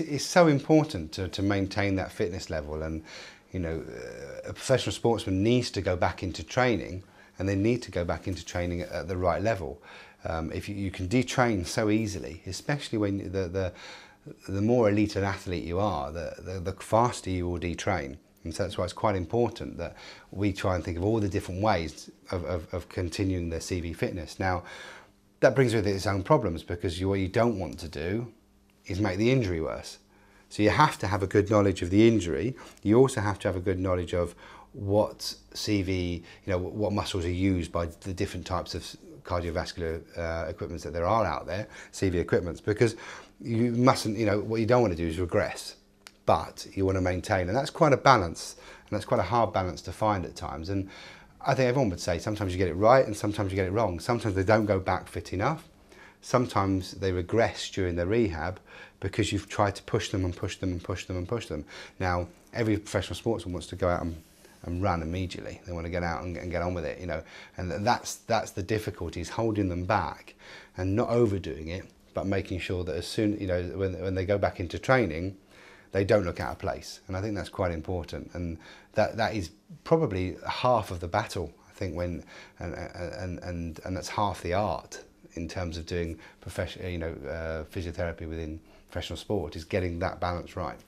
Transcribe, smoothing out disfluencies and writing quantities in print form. It's so important to maintain that fitness level, and you know, a professional sportsman needs to go back into training, and they need to go back into training at the right level. If you can detrain so easily, especially when the more elite an athlete you are, the faster you will detrain. And so that's why it's quite important that we try and think of all the different ways of continuing their CV fitness. Now, that brings with it its own problems, because what you don't want to do is make the injury worse. So you have to have a good knowledge of the injury. You also have to have a good knowledge of what CV, you know, what muscles are used by the different types of cardiovascular equipments that there are out there, CV equipments, because you mustn't, you know, what you don't want to do is regress, but you want to maintain. And that's quite a balance, and that's quite a hard balance to find at times. And I think everyone would say sometimes you get it right and sometimes you get it wrong. Sometimes they don't go back fit enough. Sometimes they regress during their rehab because you've tried to push them and push them and push them and push them. Now, every professional sportsman wants to go out and run immediately. They want to get out and get on with it, you know. And that's the difficulty, is holding them back and not overdoing it, but making sure that as soon, you know, when they go back into training, they don't look out of place. And I think that's quite important. And that is probably half of the battle, I think, when and that's half the art in terms of doing professional, you know, physiotherapy within professional sport, is getting that balance right.